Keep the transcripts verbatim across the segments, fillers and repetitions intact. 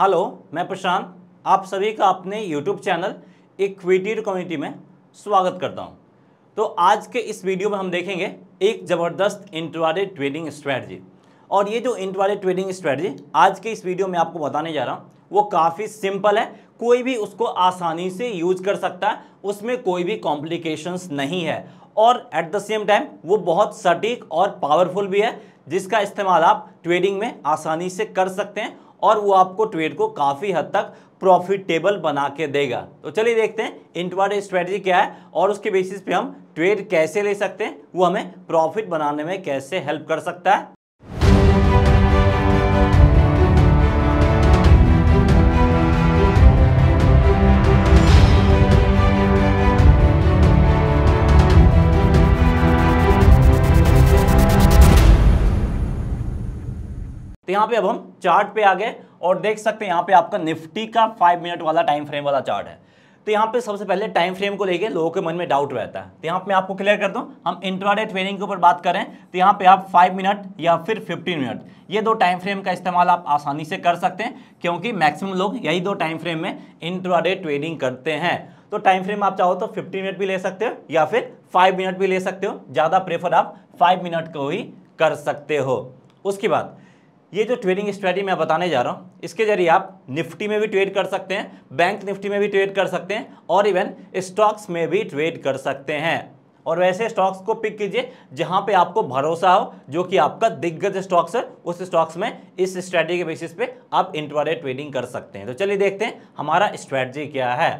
Hello, मैं प्रशांत आप सभी का अपने यूट्यूब चैनल इक्विटी कम्युनिटी में स्वागत करता हूं। तो आज के इस वीडियो में हम देखेंगे एक ज़बरदस्त इंट्राडे ट्रेडिंग स्ट्रेटजी, और ये जो इंट्राडे ट्रेडिंग स्ट्रेटजी आज के इस वीडियो में आपको बताने जा रहा हूं वो काफ़ी सिंपल है। कोई भी उसको आसानी से यूज कर सकता है, उसमें कोई भी कॉम्प्लिकेशंस नहीं है, और एट द सेम टाइम वो बहुत सटीक और पावरफुल भी है, जिसका इस्तेमाल आप ट्रेडिंग में आसानी से कर सकते हैं और वो आपको ट्रेड को काफ़ी हद तक प्रॉफिटेबल बना के देगा। तो चलिए देखते हैं इंट्राडे स्ट्रेटजी क्या है और उसके बेसिस पे हम ट्रेड कैसे ले सकते हैं, वो हमें प्रॉफिट बनाने में कैसे हेल्प कर सकता है। तो यहाँ पे अब हम चार्ट पे आ गए और देख सकते हैं यहाँ पे आपका निफ्टी का फाइव मिनट वाला टाइम फ्रेम वाला चार्ट है। तो यहाँ पे सबसे पहले टाइम फ्रेम को लेके लोगों के मन में डाउट रहता है, तो यहाँ पे मैं आपको क्लियर कर दूँ, हम इंट्राडे ट्रेडिंग के ऊपर बात करें तो यहाँ पे आप फाइव मिनट या फिर फिफ्टीन मिनट ये दो टाइम फ्रेम का इस्तेमाल आप आसानी से कर सकते हैं, क्योंकि मैक्सिमम लोग यही दो टाइम फ्रेम में इंट्राडे ट्रेडिंग करते हैं। तो टाइम फ्रेम आप चाहो तो फिफ्टीन मिनट भी ले सकते हो या फिर फाइव मिनट भी ले सकते हो, ज़्यादा प्रेफर आप फाइव मिनट को ही कर सकते हो। उसके बाद ये जो ट्रेडिंग स्ट्रेटजी मैं बताने जा रहा हूँ, इसके जरिए आप निफ्टी में भी ट्रेड कर सकते हैं, बैंक निफ्टी में भी ट्रेड कर सकते हैं और इवन स्टॉक्स में भी ट्रेड कर सकते हैं। और वैसे स्टॉक्स को पिक कीजिए जहाँ पे आपको भरोसा हो, जो कि आपका दिग्गज स्टॉक्स है, उस स्टॉक्स में इस स्ट्रेटजी के बेसिस पे आप इंट्राडे ट्रेडिंग कर सकते हैं। तो चलिए देखते हैं हमारा स्ट्रेटजी क्या है।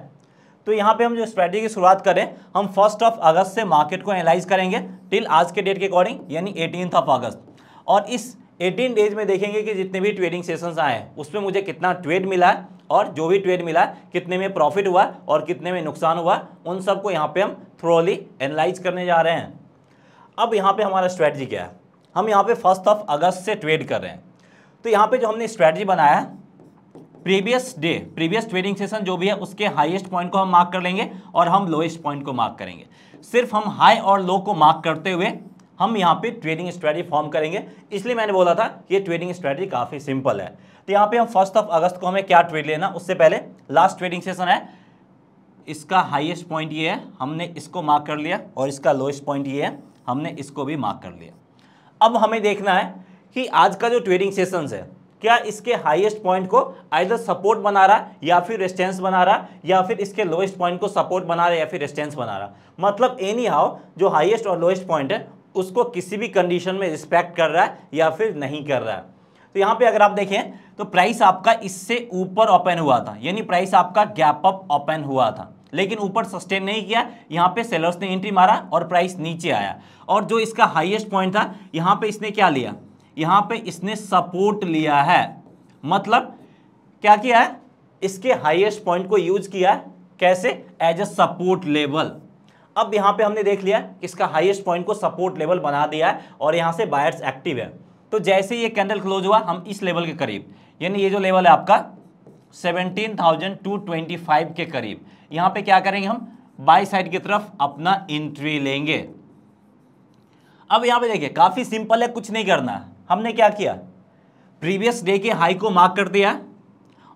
तो यहाँ पे हम जो स्ट्रेटजी की शुरुआत करें, हम फर्स्ट ऑफ अगस्त से मार्केट को एनालाइज करेंगे टिल आज के डेट के अकॉर्डिंग, यानी एटीन ऑफ अगस्त, और इस अठारह डेज में देखेंगे कि जितने भी ट्रेडिंग सेशंस आए हैं उसमें मुझे कितना ट्रेड मिला है, और जो भी ट्रेड मिला है कितने में प्रॉफिट हुआ और कितने में नुकसान हुआ, उन सबको यहाँ पे हम थ्रोली एनालाइज करने जा रहे हैं। अब यहाँ पे हमारा स्ट्रेटजी क्या है, हम यहाँ पे फर्स्ट ऑफ अगस्त से ट्रेड कर रहे हैं। तो यहाँ पर जो हमने स्ट्रेटजी बनाया है, previous day previous trading session जो भी है उसके हाईएस्ट पॉइंट को हम मार्क कर लेंगे और हम लोएस्ट पॉइंट को मार्क करेंगे। सिर्फ हम हाई और लो को मार्क करते हुए हम यहाँ पे ट्रेडिंग स्ट्रेटजी फॉर्म करेंगे, इसलिए मैंने बोला था ये ट्रेडिंग स्ट्रेटजी काफ़ी सिंपल है। तो यहाँ पे हम फर्स्ट ऑफ अगस्त को हमें क्या ट्रेड लेना, उससे पहले लास्ट ट्रेडिंग सेशन है, इसका हाईएस्ट पॉइंट ये है, हमने इसको मार्क कर लिया, और इसका लोएस्ट पॉइंट ये है, हमने इसको भी मार्क कर लिया। अब हमें देखना है कि आज का जो ट्रेडिंग सेशंस है, क्या इसके हाईएस्ट पॉइंट को आइदर सपोर्ट बना रहा या फिर रेजिस्टेंस बना रहा, या फिर इसके लोएस्ट पॉइंट को सपोर्ट बना रहा या फिर रेजिस्टेंस बना रहा। मतलब एनी हाउ जो हाईएस्ट और लोएस्ट पॉइंट है उसको किसी भी कंडीशन में रिस्पेक्ट कर रहा है या फिर नहीं कर रहा है। तो यहाँ पे अगर आप देखें तो प्राइस आपका इससे ऊपर ओपन हुआ था, यानी प्राइस आपका गैप अप ओपन हुआ था, लेकिन ऊपर सस्टेन नहीं किया, यहाँ पे सेलर्स ने एंट्री मारा और प्राइस नीचे आया, और जो इसका हाईएस्ट पॉइंट था यहाँ पे इसने क्या लिया, यहाँ पे इसने सपोर्ट लिया है। मतलब क्या किया है, इसके हाईएस्ट पॉइंट को यूज किया है, कैसे, एज ए सपोर्ट लेवल। अब यहाँ पे हमने देख लिया कि इसका हाईएस्ट पॉइंट को सपोर्ट लेवल बना दिया है और यहाँ से बायर्स एक्टिव है। तो जैसे ये कैंडल क्लोज हुआ हम इस लेवल के करीब, यानी ये जो लेवल है आपका सत्रह हज़ार दो सौ पच्चीस के करीब, यहाँ पे क्या करेंगे, हम बाय साइड की तरफ अपना एंट्री लेंगे। अब यहाँ पे देखिए काफ़ी सिंपल है, कुछ नहीं करना। हमने क्या किया, प्रीवियस डे के हाई को मार्क कर दिया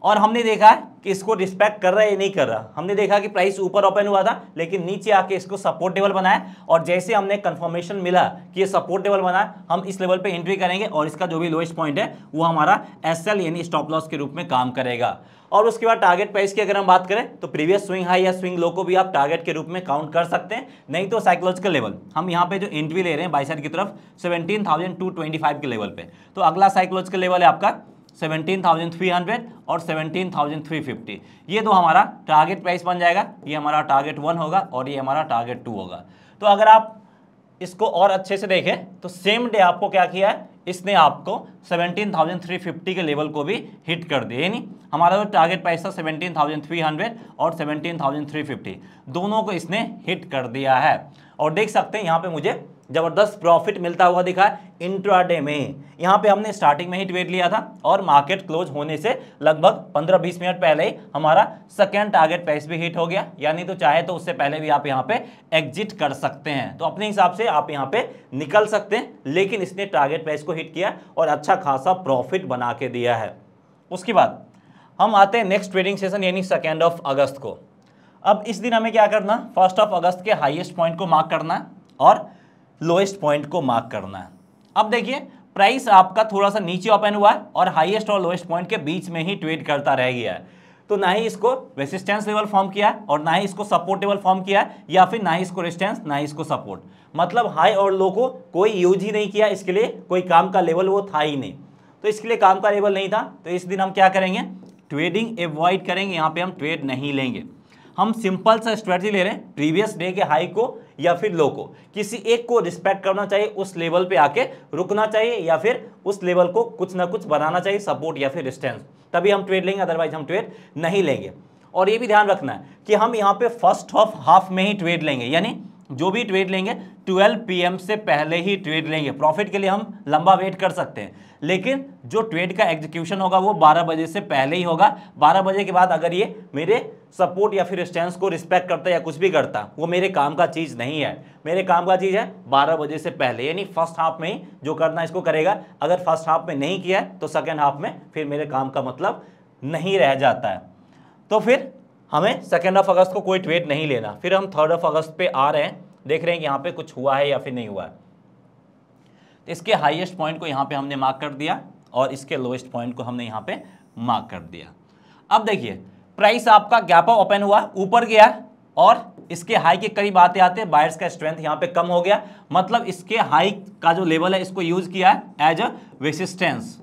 और हमने देखा कि इसको रिस्पेक्ट कर रहा है या नहीं कर रहा। हमने देखा कि प्राइस ऊपर ओपन हुआ था लेकिन नीचे आके इसको सपोर्ट लेवल बनाया, और जैसे हमने कंफर्मेशन मिला कि ये सपोर्ट लेवल बनाया, हम इस लेवल पे एंट्री करेंगे और इसका जो भी लोएस्ट पॉइंट है वो हमारा एसएल यानी स्टॉप लॉस के रूप में काम करेगा। और उसके बाद टारगेट प्राइस की अगर हम बात करें तो प्रीवियस स्विंग हाई या स्विंग लो को भी आप टारगेट के रूप में काउंट कर सकते हैं, नहीं तो साइकोलॉजिकल लेवल। हम यहाँ पे जो एंट्री ले रहे हैं बाय साइड की तरफ सत्रह हज़ार दो सौ पच्चीस के लेवल पे, तो अगला साइकोलॉजिकल लेवल है आपका सत्रह हज़ार तीन सौ और सत्रह हज़ार तीन सौ पचास, ये दो हमारा टारगेट प्राइस बन जाएगा। ये हमारा टारगेट वन होगा और ये हमारा टारगेट टू होगा। तो अगर आप इसको और अच्छे से देखें तो सेम डे आपको क्या किया है, इसने आपको सत्रह हज़ार तीन सौ पचास के लेवल को भी हिट कर दिया, यानी हमारा जो टारगेट प्राइस था सत्रह हज़ार तीन सौ और सत्रह हज़ार तीन सौ पचास दोनों को इसने हिट कर दिया है। और देख सकते हैं यहाँ पे मुझे ज़बरदस्त प्रॉफिट मिलता हुआ दिखा इंट्राडे में। यहाँ पे हमने स्टार्टिंग में ही ट्रेड लिया था और मार्केट क्लोज होने से लगभग पंद्रह बीस मिनट पहले ही हमारा सेकेंड टारगेट प्राइस भी हिट हो गया, यानी तो चाहे तो उससे पहले भी आप यहाँ पे एग्जिट कर सकते हैं। तो अपने हिसाब से आप यहाँ पे निकल सकते हैं, लेकिन इसने टारगेट प्राइस को हिट किया और अच्छा खासा प्रॉफिट बना के दिया है। उसके बाद हम आते हैं नेक्स्ट ट्रेडिंग सेशन यानी सेकेंड ऑफ अगस्त को। अब इस दिन हमें क्या करना, फर्स्ट ऑफ अगस्त के हाईएस्ट पॉइंट को मार्क करना है और लोएस्ट पॉइंट को मार्क करना है। अब देखिए प्राइस आपका थोड़ा सा नीचे ओपन हुआ है और हाईएस्ट और लोएस्ट पॉइंट के बीच में ही ट्रेड करता रह गया है, तो ना ही इसको रेसिस्टेंस लेवल फॉर्म किया है और ना ही इसको सपोर्ट लेवल फॉर्म किया है, या फिर ना ही इसको रेसिस्टेंस ना ही इसको सपोर्ट, मतलब हाई और लो को कोई यूज ही नहीं किया, इसके लिए कोई काम का लेवल वो था ही नहीं, तो इसके लिए काम का लेवल नहीं था। तो इस दिन हम क्या करेंगे, ट्रेडिंग एवॉइड करेंगे, यहाँ पे हम ट्रेड नहीं लेंगे, हम सिंपल सा स्ट्रेटजी ले रहे हैं, प्रीवियस डे के हाई को या फिर लो को किसी एक को रिस्पेक्ट करना चाहिए, उस लेवल पे आके रुकना चाहिए या फिर उस लेवल को कुछ ना कुछ बनाना चाहिए सपोर्ट या फिर रेजिस्टेंस, तभी हम ट्रेड लेंगे, अदरवाइज हम ट्रेड नहीं लेंगे। और ये भी ध्यान रखना है कि हम यहाँ पे फर्स्ट हाफ हाफ में ही ट्रेड लेंगे, यानी जो भी ट्रेड लेंगे ट्वेल्व पी एम से पहले ही ट्रेड लेंगे, प्रॉफिट के लिए हम लंबा वेट कर सकते हैं, लेकिन जो ट्रेड का एग्जीक्यूशन होगा वो बारह बजे से पहले ही होगा। बारह बजे के बाद अगर ये मेरे सपोर्ट या फिर रेजिस्टेंस को रिस्पेक्ट करता है या कुछ भी करता, वो मेरे काम का चीज़ नहीं है, मेरे काम का चीज़ है बारह बजे से पहले, यानी फर्स्ट हाफ में ही जो करना इसको करेगा, अगर फर्स्ट हाफ में नहीं किया तो सेकेंड हाफ में फिर मेरे काम का मतलब नहीं रह जाता है। तो फिर हमें सेकेंड ऑफ अगस्त को कोई ट्रेड नहीं लेना। फिर हम थर्ड ऑफ अगस्त पे आ रहे हैं, देख रहे हैं कि यहाँ पे कुछ हुआ है या फिर नहीं हुआ है। तो इसके हाईएस्ट पॉइंट को यहाँ पे हमने मार्क कर दिया और इसके लोएस्ट पॉइंट को हमने यहाँ पे मार्क कर दिया। अब देखिए प्राइस आपका गैप अप ओपन हुआ, ऊपर गया और इसके हाई के करीब आते आते बायर्स का स्ट्रेंथ यहाँ पे कम हो गया, मतलब इसके हाई का जो लेवल है इसको यूज किया है एज अ रेसिस्टेंस।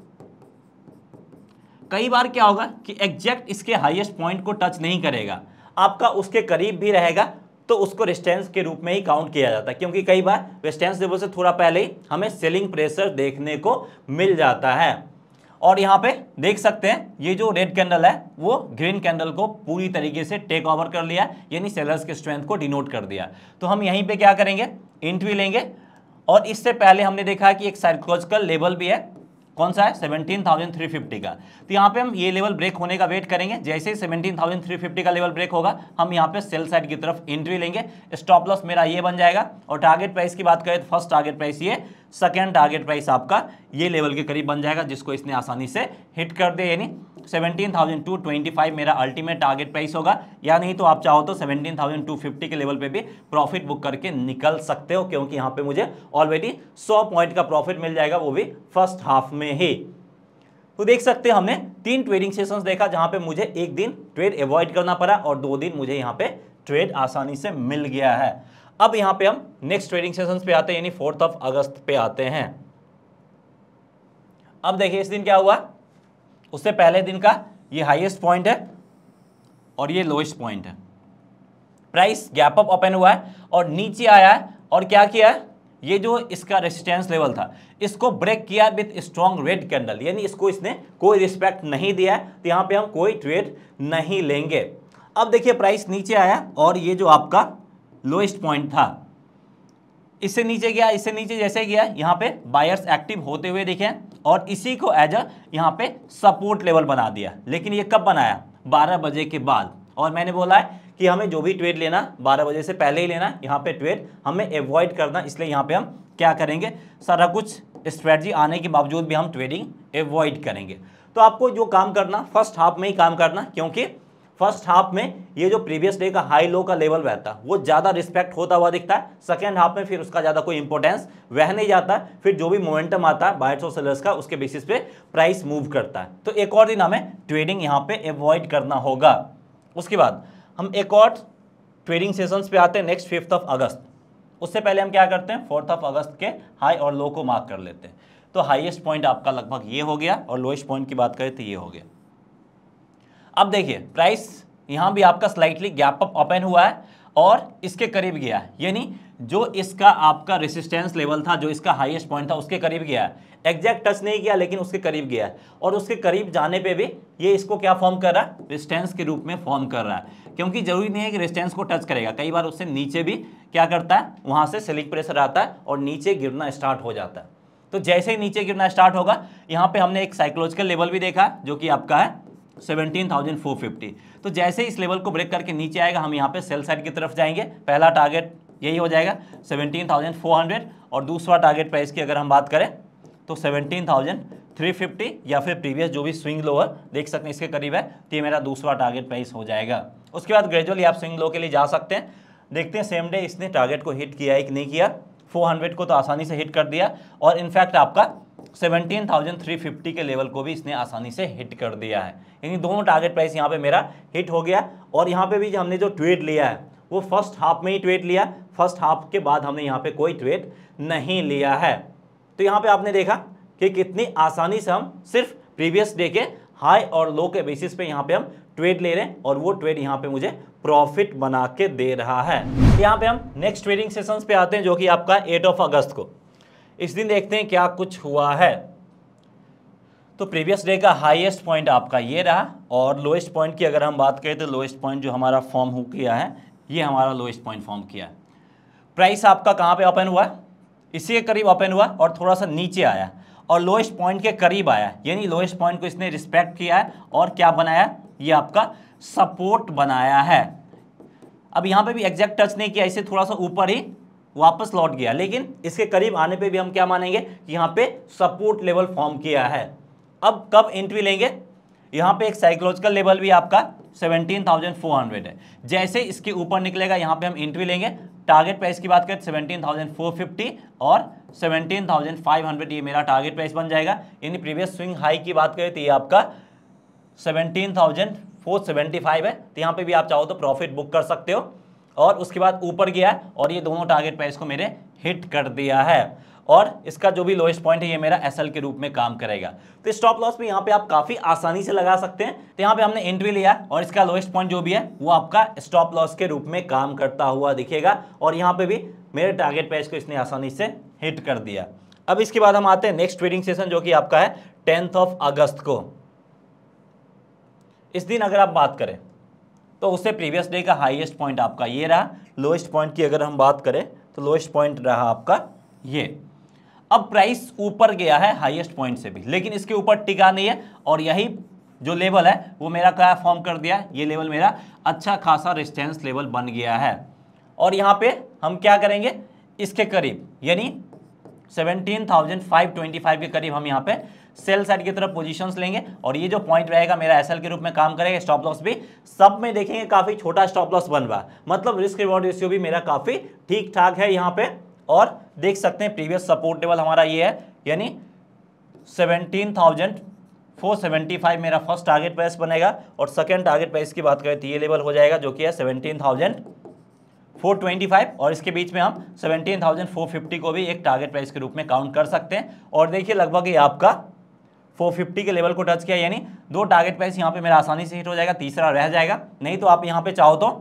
कई बार क्या होगा कि एग्जैक्ट इसके हाईएस्ट पॉइंट को टच नहीं करेगा, आपका उसके करीब भी रहेगा तो उसको रेजिस्टेंस के रूप में ही काउंट किया जाता है, क्योंकि कई बार रेजिस्टेंस लेवल से थोड़ा पहले ही हमें सेलिंग प्रेशर देखने को मिल जाता है। और यहाँ पे देख सकते हैं ये जो रेड कैंडल है वो ग्रीन कैंडल को पूरी तरीके से टेक ओवर कर लिया, यानी सेलर्स के स्ट्रेंथ को डिनोट कर दिया। तो हम यहीं पर क्या करेंगे, एंट्री लेंगे और इससे पहले हमने देखा कि एक साइकोलॉजिकल लेवल भी है, कौन सा है, सत्रह हज़ार तीन सौ पचास का। तो यहाँ पे हम ये लेवल ब्रेक होने का वेट करेंगे, जैसे ही सत्रह हज़ार तीन सौ पचास का लेवल ब्रेक होगा हम यहाँ पे सेल साइड की तरफ एंट्री लेंगे, स्टॉप लॉस मेरा ये बन जाएगा। और टारगेट प्राइस की बात करें तो फर्स्ट टारगेट प्राइस ये, सेकंड टारगेट प्राइस आपका ये लेवल के करीब बन जाएगा जिसको इसने आसानी से हिट कर दिया, यानी सत्रह हज़ार दो सौ पच्चीस मेरा अल्टीमेट टारगेट प्राइस होगा, या नहीं तो आप चाहो तो सत्रह हज़ार दो सौ पचास के लेवल पे भी प्रॉफिट बुक करके निकल सकते हो, क्योंकि यहाँ पे मुझे ऑलरेडी सौ पॉइंट का प्रॉफिट मिल जाएगा, वो भी फर्स्ट हाफ में ही। तो देख सकते हैं हमने तीन ट्रेडिंग सेशंस देखा जहाँ पे मुझे एक दिन ट्रेड एवॉइड करना पड़ा और दो दिन मुझे यहाँ पे ट्रेड आसानी से मिल गया है। अब यहाँ पे हम नेक्स्ट ट्रेडिंग सेशंस पे आते हैं, यानी फोर्थ ऑफ अगस्त पे आते हैं। अब देखिए इस दिन क्या हुआ, उससे पहले दिन का ये हाईएस्ट पॉइंट है और ये लोएस्ट पॉइंट है, प्राइस गैप अप ओपन हुआ है और नीचे आया है और क्या किया है, ये जो इसका रेजिस्टेंस लेवल था इसको ब्रेक किया विथ स्ट्रॉन्ग रेड कैंडल, यानी इसको इसने कोई रिस्पेक्ट नहीं दिया है, तो यहाँ पे हम कोई ट्रेड नहीं लेंगे। अब देखिए प्राइस नीचे आया और ये जो आपका लोएस्ट पॉइंट था इससे नीचे गया, इससे नीचे जैसे गया यहाँ पे बायर्स एक्टिव होते हुए दिखे और इसी को एज अ यहाँ पे सपोर्ट लेवल बना दिया, लेकिन ये कब बनाया, बारह बजे के बाद। और मैंने बोला है कि हमें जो भी ट्रेड लेना बारह बजे से पहले ही लेना, यहाँ पे ट्रेड हमें एवॉइड करना, इसलिए यहाँ पे हम क्या करेंगे, सारा कुछ स्ट्रेटजी आने के बावजूद भी हम ट्रेडिंग एवॉइड करेंगे। तो आपको जो काम करना फर्स्ट हाफ में ही काम करना, क्योंकि फर्स्ट हाफ में ये जो प्रीवियस डे का हाई लो का लेवल रहता है वो ज़्यादा रिस्पेक्ट होता हुआ दिखता है, सेकेंड हाफ में फिर उसका ज़्यादा कोई इंपॉर्टेंस रह नहीं जाता, फिर जो भी मोमेंटम आता है बायर्स और सेलर्स का उसके बेसिस पे प्राइस मूव करता है। तो एक और दिन हमें ट्रेडिंग यहाँ पे एवॉइड करना होगा। उसके बाद हम एक और ट्रेडिंग सेशंस पे आते हैं नेक्स्ट फिफ्थ ऑफ अगस्त। उससे पहले हम क्या करते हैं, फोर्थ ऑफ अगस्त के हाई और लो को मार्क कर लेते हैं। तो हाईएस्ट पॉइंट आपका लगभग ये हो गया और लोएस्ट पॉइंट की बात करें तो ये हो गया। अब देखिए प्राइस यहाँ भी आपका स्लाइटली गैप अप ओपन हुआ है और इसके करीब गया है, यानी जो इसका आपका रेसिस्टेंस लेवल था, जो इसका हाईएस्ट पॉइंट था उसके करीब गया है, एग्जैक्ट टच नहीं किया लेकिन उसके करीब गया है। और उसके करीब जाने पे भी ये इसको क्या फॉर्म कर रहा है, रेसिस्टेंस के रूप में फॉर्म कर रहा है, क्योंकि जरूरी नहीं है कि रेसिस्टेंस को टच करेगा, कई बार उससे नीचे भी क्या करता है, वहाँ से सेलिंग प्रेशर आता है और नीचे गिरना स्टार्ट हो जाता है। तो जैसे ही नीचे गिरना स्टार्ट होगा, यहाँ पर हमने एक साइकोलॉजिकल लेवल भी देखा जो कि आपका है सत्रह हज़ार चार सौ पचास। तो जैसे इस लेवल को ब्रेक करके नीचे आएगा हम यहाँ पे सेल साइड की तरफ जाएंगे, पहला टारगेट यही हो जाएगा सत्रह हज़ार चार सौ और दूसरा टारगेट प्राइस की अगर हम बात करें तो सत्रह हज़ार थ्री फिफ्टी या फिर प्रीवियस जो भी स्विंग लोअर देख सकते हैं इसके करीब है, तो ये मेरा दूसरा टारगेट प्राइस हो जाएगा। उसके बाद ग्रेजुअली आप स्विंग लो के लिए जा सकते हैं। देखते हैं सेम डे इसने टारगेट को हिट किया है कि नहीं किया। फोर हंड्रेड को तो आसानी से हिट कर दिया और इनफैक्ट आपका सेवनटीन थाउजेंड थ्री फिफ्टी के लेवल को भी इसने आसानी से हिट कर दिया है। यानी दोनों टारगेट प्राइस यहाँ पे मेरा हिट हो गया। और यहाँ पे भी जो हमने जो ट्रेड लिया है वो फर्स्ट हाफ में ही ट्रेड लिया, फर्स्ट हाफ के बाद हमने यहाँ पे कोई ट्रेड नहीं लिया है। तो यहाँ पे आपने देखा कि कितनी आसानी से हम सिर्फ प्रीवियस डे के हाई और लो के बेसिस पे यहाँ पे हम ट्रेड ले रहे हैं और वो ट्रेड यहाँ पे मुझे प्रॉफिट बना के दे रहा है। यहाँ पे हम नेक्स्ट ट्रेडिंग सेशंस पे आते हैं जो कि आपका एट ऑफ अगस्त को। इस दिन देखते हैं क्या कुछ हुआ है। तो प्रीवियस डे का हाईएस्ट पॉइंट आपका ये रहा और लोएस्ट पॉइंट की अगर हम बात करें तो लोएस्ट पॉइंट जो हमारा फॉर्म हो किया है, ये हमारा लोएस्ट पॉइंट फॉर्म किया है। प्राइस आपका कहाँ पे ओपन हुआ? इसी के करीब ओपन हुआ और थोड़ा सा नीचे आया और लोएस्ट पॉइंट के करीब आया, यानी लोएस्ट पॉइंट को इसने रिस्पेक्ट किया है और क्या बनाया, ये आपका सपोर्ट बनाया है। अब यहाँ पे भी एग्जैक्ट टच नहीं किया, इसे थोड़ा सा ऊपर ही वापस लौट गया, लेकिन इसके करीब आने पे भी हम क्या मानेंगे कि यहाँ पे सपोर्ट लेवल फॉर्म किया है। अब कब एंट्री लेंगे? यहाँ पे एक साइकोलॉजिकल लेवल भी आपका सेवनटीन थाउजेंड फोर हंड्रेड है। जैसे इसके ऊपर निकलेगा यहाँ पे हम एंट्री लेंगे। टारगेट प्राइस की बात करें सेवनटीन थाउजेंड फोर फिफ्टी और सेवनटीन थाउजेंड फाइव हंड्रेड ये मेरा टारगेट प्राइस बन जाएगा। यानी प्रीवियस स्विंग हाई की बात करें तो ये आपका seventeen thousand four seventy five है। तो यहाँ पे भी आप चाहो तो प्रॉफिट बुक कर सकते हो। और उसके बाद ऊपर गया है और ये दोनों टारगेट प्राइस को मेरे हिट कर दिया है और इसका जो भी लोएस्ट पॉइंट है ये मेरा एसएल के रूप में काम करेगा। तो स्टॉप लॉस भी यहाँ पे आप काफ़ी आसानी से लगा सकते हैं। तो यहाँ पे हमने एंट्री लिया और इसका लोएस्ट पॉइंट जो भी है वो आपका स्टॉप लॉस के रूप में काम करता हुआ दिखेगा और यहाँ पे भी मेरे टारगेट प्राइस को इसने आसानी से हिट कर दिया। अब इसके बाद हम आते हैं नेक्स्ट ट्रेडिंग सेशन जो कि आपका है टेंथ ऑफ अगस्त को। इस दिन अगर आप बात करें तो उससे प्रीवियस डे का हाईएस्ट पॉइंट आपका ये रहा। लोएस्ट पॉइंट की अगर हम बात करें तो लोएस्ट पॉइंट रहा आपका ये। अब प्राइस ऊपर गया है हाईएस्ट पॉइंट से भी, लेकिन इसके ऊपर टिका नहीं है और यही जो लेवल है वो मेरा क्या फॉर्म कर दिया, ये लेवल मेरा अच्छा खासा रेजिस्टेंस लेवल बन गया है। और यहाँ पे हम क्या करेंगे, इसके करीब यानी seventeen thousand five twenty five के करीब हम यहाँ पे सेल साइड की तरफ पोजीशंस लेंगे और ये जो पॉइंट रहेगा मेरा एसएल के रूप में काम करेगा। स्टॉप लॉस भी सब में देखेंगे काफ़ी छोटा स्टॉप लॉस बन रहा है, मतलब रिस्क रिवॉर्ड रेशियो भी मेरा काफ़ी ठीक ठाक है यहाँ पे। और देख सकते हैं प्रीवियस सपोर्ट लेवल हमारा ये है, यानी seventeen thousand four seventy five मेरा फर्स्ट टारगेट प्राइस बनेगा और सेकेंड टारगेट प्राइस की बात करें तो ये लेवल हो जाएगा जो कि है seventeen thousand four twenty five और इसके बीच में हम सेवनटीन थाउजेंड फोर फिफ्टी को भी एक टारगेट प्राइस के रूप में काउंट कर सकते हैं। और देखिए लगभग ये आपका फोर फिफ्टी के लेवल को टच किया, यानी दो टारगेट प्राइस यहाँ पे मेरा आसानी से हिट हो जाएगा, तीसरा रह जाएगा। नहीं तो आप यहाँ पे चाहो तो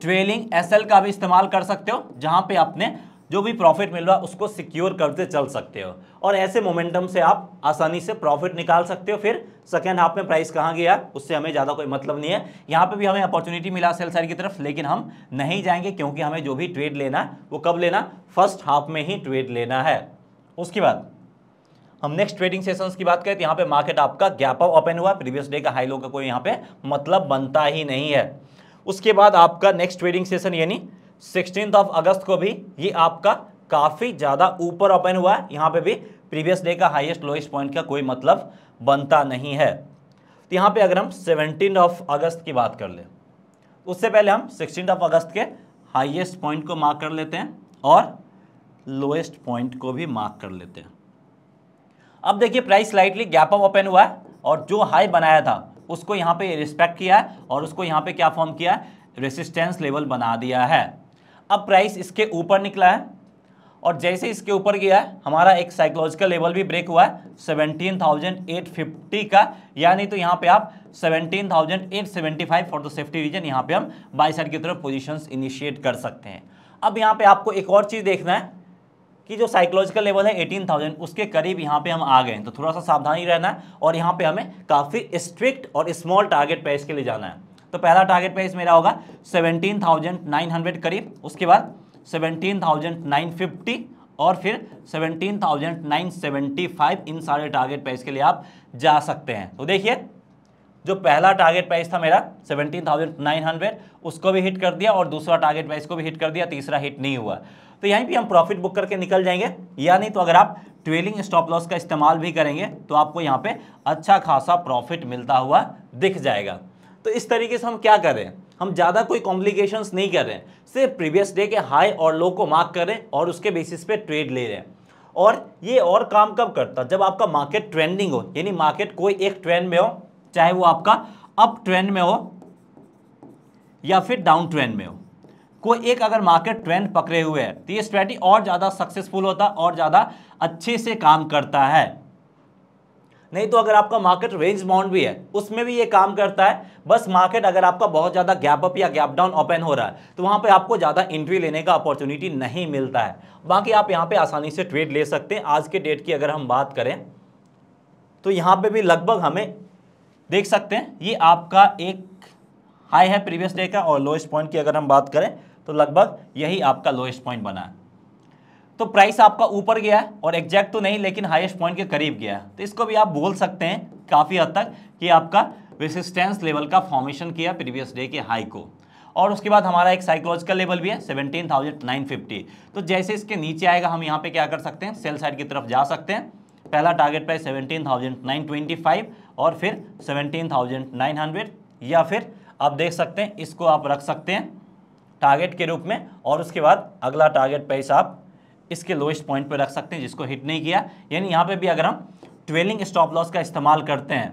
ट्रेलिंग एसएल का भी इस्तेमाल कर सकते हो, जहाँ पे आपने जो भी प्रॉफिट मिल रहा है उसको सिक्योर करते चल सकते हो और ऐसे मोमेंटम से आप आसानी से प्रॉफिट निकाल सकते हो। फिर सेकेंड हाफ में प्राइस कहाँ गया उससे हमें ज़्यादा कोई मतलब नहीं है। यहाँ पे भी हमें अपॉर्चुनिटी मिला सेल साइड की तरफ, लेकिन हम नहीं जाएंगे क्योंकि हमें जो भी ट्रेड लेना वो कब लेना, फर्स्ट हाफ में ही ट्रेड लेना है। उसके बाद हम नेक्स्ट ट्रेडिंग सेशंस की बात करें तो यहाँ पे मार्केट आपका गैप अप ओपन हुआ, प्रीवियस डे का हाई लो का कोई यहाँ पे मतलब बनता ही नहीं है। उसके बाद आपका नेक्स्ट ट्रेडिंग सेशन यानी सिक्सटीन्थ ऑफ अगस्त को भी ये आपका काफ़ी ज़्यादा ऊपर ओपन हुआ। यहाँ पे भी प्रीवियस डे का हाईएस्ट लोएस्ट पॉइंट का कोई मतलब बनता नहीं है। तो यहाँ पर अगर हम सेवनटीन ऑफ अगस्त की बात कर लें, उससे पहले हम सिक्सटीन ऑफ अगस्त के हाइएस्ट पॉइंट को मार्क कर लेते हैं और लोएस्ट पॉइंट को भी मार्क कर लेते हैं। अब देखिए price slightly gap up open हुआ है और जो हाई बनाया था उसको यहाँ पे रिस्पेक्ट किया है और उसको यहाँ पे क्या फॉर्म किया है, रेसिस्टेंस लेवल बना दिया है। अब प्राइस इसके ऊपर निकला है और जैसे इसके ऊपर गया है हमारा एक साइकोलॉजिकल लेवल भी ब्रेक हुआ है सेवनटीन थाउजेंड एट फिफ्टी का, यानी तो यहाँ पे आप seventeen thousand eight seventy five for the safety reason यहाँ पे हम बाय साइड की तरफ पोजीशंस इनिशिएट कर सकते हैं। अब यहाँ पे आपको एक और चीज़ देखना है कि जो साइकोलॉजिकल लेवल है एटीन थाउजेंड उसके करीब यहाँ पे हम आ गए तो थोड़ा सा सावधानी रहना है और यहाँ पे हमें काफ़ी स्ट्रिक्ट और स्मॉल टारगेट प्राइस के लिए जाना है। तो पहला टारगेट प्राइस मेरा होगा सेवनटीन थाउजेंड नाइन हंड्रेड करीब, उसके बाद सेवनटीन थाउजेंड नाइन फिफ्टी और फिर seventeen thousand nine seventy five, इन सारे टारगेट प्राइस के लिए आप जा सकते हैं। तो देखिए जो पहला टारगेट प्राइस था मेरा सेवनटीन थाउजेंड नाइन हंड्रेड उसको भी हिट कर दिया और दूसरा टारगेट प्राइस को भी हिट कर दिया, तीसरा हिट नहीं हुआ। तो यहीं पे हम प्रॉफिट बुक करके निकल जाएंगे। या नहीं तो अगर आप ट्रेलिंग स्टॉप लॉस का इस्तेमाल भी करेंगे तो आपको यहाँ पे अच्छा खासा प्रॉफिट मिलता हुआ दिख जाएगा। तो इस तरीके से हम क्या करें, हम ज़्यादा कोई कॉम्प्लिकेशंस नहीं कर रहे हैं, सिर्फ प्रीवियस डे के हाई और लो को मार्क करें और उसके बेसिस पे ट्रेड ले रहे हैं। और ये और काम कब करता, जब आपका मार्केट ट्रेंडिंग हो, यानी मार्केट कोई एक ट्रेंड में हो, चाहे वो आपका अप ट्रेंड में हो या फिर डाउन ट्रेंड में हो, कोई एक अगर मार्केट ट्रेंड पकड़े हुए है तो ये स्ट्रेटजी और ज़्यादा सक्सेसफुल होता है और ज़्यादा अच्छे से काम करता है। नहीं तो अगर आपका मार्केट रेंज बाउंड भी है उसमें भी ये काम करता है, बस मार्केट अगर आपका बहुत ज़्यादा गैप अप या गैप डाउन ओपन हो रहा है तो वहाँ पे आपको ज़्यादा एंट्री लेने का अपॉर्चुनिटी नहीं मिलता है। बाकी आप यहाँ पे आसानी से ट्रेड ले सकते हैं। आज के डेट की अगर हम बात करें तो यहाँ पे भी लगभग हमें देख सकते हैं, ये आपका एक हाई है प्रीवियस डे का और लोएस्ट पॉइंट की अगर हम बात करें तो लगभग यही आपका लोएस्ट पॉइंट बना है। तो प्राइस आपका ऊपर गया है और एग्जैक्ट तो नहीं लेकिन हाईएस्ट पॉइंट के करीब गया है, तो इसको भी आप बोल सकते हैं काफ़ी हद तक कि आपका रेसिस्टेंस लेवल का फॉर्मेशन किया प्रीवियस डे के हाई को। और उसके बाद हमारा एक साइकोलॉजिकल लेवल भी है सत्रह हज़ार नौ सौ पचास। तो जैसे इसके नीचे आएगा हम यहाँ पे क्या कर सकते हैं, सेल साइड की तरफ जा सकते हैं। पहला टारगेट प्राइस सत्रह हज़ार नौ सौ पच्चीस और फिर सत्रह हज़ार नौ सौ या फिर आप देख सकते हैं इसको आप रख सकते हैं टारगेट के रूप में। और उसके बाद अगला टारगेट प्राइस आप इसके लोएस्ट पॉइंट पर रख सकते हैं जिसको हिट नहीं किया, यानी यहाँ पे भी अगर हम ट्रेलिंग स्टॉप लॉस का इस्तेमाल करते हैं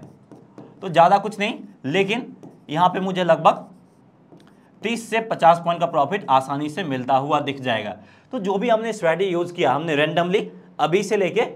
तो ज़्यादा कुछ नहीं, लेकिन यहाँ पे मुझे लगभग तीस से पचास पॉइंट का प्रॉफिट आसानी से मिलता हुआ दिख जाएगा। तो जो भी हमने स्ट्रेटजी यूज़ किया हमने रेंडमली अभी से लेके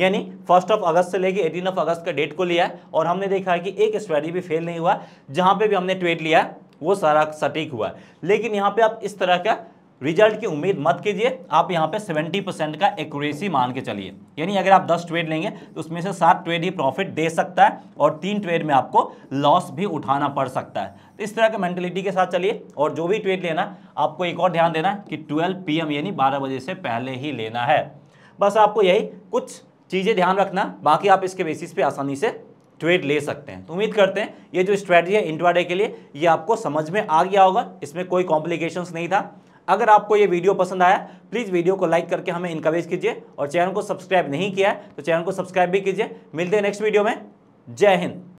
यानी फर्स्ट ऑफ अगस्त से लेके एटीन ऑफ अगस्त का डेट को लिया है और हमने देखा है कि एक स्ट्रेटजी भी फेल नहीं हुआ, जहाँ पर भी हमने ट्रेड लिया वो सारा सटीक हुआ। लेकिन यहाँ पर आप इस तरह का रिजल्ट की उम्मीद मत कीजिए, आप यहाँ पे सत्तर परसेंट का एक्यूरेसी मान के चलिए, यानी अगर आप दस ट्रेड लेंगे तो उसमें से सात ट्रेड ही प्रॉफिट दे सकता है और तीन ट्रेड में आपको लॉस भी उठाना पड़ सकता है। तो इस तरह के मेंटलिटी के साथ चलिए। और जो भी ट्रेड लेना आपको एक और ध्यान देना कि बारह पी एम यानी बारह बजे से पहले ही लेना है। बस आपको यही कुछ चीज़ें ध्यान रखना, बाकी आप इसके बेसिस पे आसानी से ट्रेड ले सकते हैं। तो उम्मीद करते हैं ये जो स्ट्रेटजी है इंट्राडे के लिए ये आपको समझ में आ गया होगा, इसमें कोई कॉम्प्लिकेशंस नहीं था। अगर आपको ये वीडियो पसंद आया प्लीज़ वीडियो को लाइक करके हमें इनकरेज कीजिए और चैनल को सब्सक्राइब नहीं किया है तो चैनल को सब्सक्राइब भी कीजिए। मिलते हैं नेक्स्ट वीडियो में। जय हिंद।